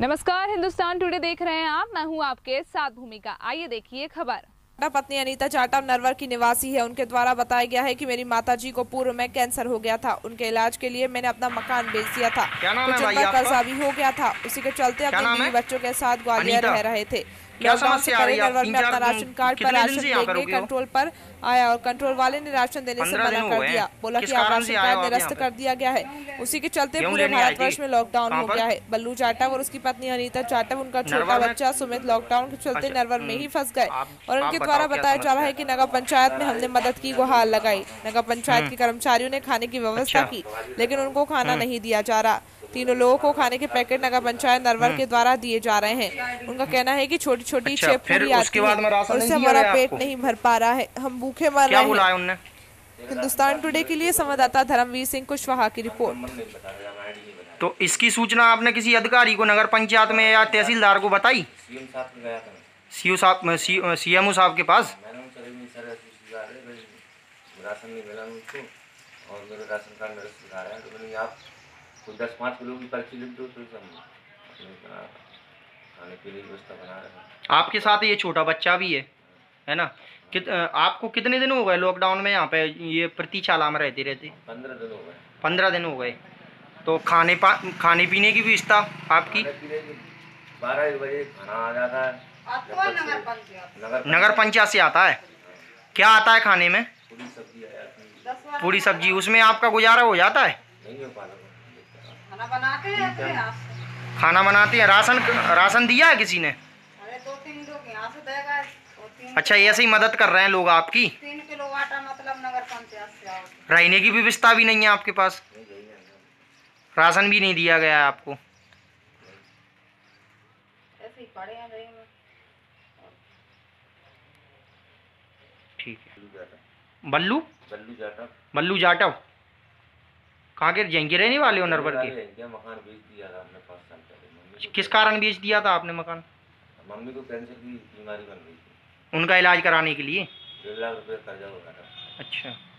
नमस्कार, हिंदुस्तान टुडे देख रहे हैं आप। मैं हूं आपके साथ भूमिका। आइए देखिए खबर। पत्नी अनीता जाटव नरवर की निवासी है। उनके द्वारा बताया गया है कि मेरी माताजी को पूर्व में कैंसर हो गया था। उनके इलाज के लिए मैंने अपना मकान बेच दिया था, कुछ पर कर्जा भी हो गया था। उसी के चलते अपने बीवी बच्चों के साथ ग्वालियर रह रहे थे। लॉकडाउन से पहले नरवर में अपना राशन कार्ड पर राशन लेके कंट्रोल पर आया और कंट्रोल वाले ने राशन देने से मना कर दिया। बोला कि आप राशन कार्ड निरस्त कर दिया गया है। उसी के चलते पूरे भारतवर्ष में लॉकडाउन हो गया है। बल्लू जाटव और उसकी पत्नी अनीता जाटव, उनका छोटा बच्चा सुमित लॉकडाउन के चलते नरवर में ही फंस गए। और उनके द्वारा बताया जा रहा है कि नगर पंचायत में हमने मदद की, गुहार लगाई। नगर पंचायत के कर्मचारियों ने खाने की व्यवस्था की, लेकिन उनको खाना नहीं दिया जा रहा। तीनों लोगों को खाने के पैकेट नगर पंचायत नरवर के द्वारा दिए जा रहे हैं। उनका कहना है कि छोटी छोटी शेपरी आती है और इससे हमारा पेट नहीं भर पा रहा है, हम भूखे मर रहे हैं। हिंदुस्तान टुडे के लिए संवाददाता धर्मवीर सिंह कुशवाहा की रिपोर्ट। तो इसकी सूचना आपने किसी अधिकारी को नगर पंचायत में या तहसीलदार को बताई? सीओ साहब, सीएमओ साहब के पास। आपके साथ ये छोटा बच्चा भी है ना? आपको कितने दिन हो गए लॉकडाउन में यहाँ पे ये प्रतीक्षाला में रहते? 15 दिन हो गए। 15 दिन हो गए। तो खाने पीने की व्यवस्था आपकी? 12 बजे खाना आ जाता है। नगर पंचायत से आता है। क्या आता है खाने में? पूरी सब्जी। उसमें आपका गुजारा हो जाता है? खाना बनाते हैं। राशन दिया है किसी ने? अच्छा, ऐसे ही मदद कर रहे हैं लोग आपकी। 3 किलो आटा मतलब नगर पंचायत से आओ। रहने की व्यवस्था भी नहीं है आपके पास? राशन भी नहीं दिया गया है आपको? ऐसे ही पड़े हैं रही में। ठीक है। बल्लू जाटव कहाँ के रहने वाले हो? नरवर के। मकान बेच दिया था हमने 5 साल पहले। किस कारण बेच दिया था आपने मकान? मम्मी को कैंसर की बीमारी बन गई थी, उनका इलाज कराने के लिए। 1.5 लाख रुपये कर्जा हो गया था। अच्छा।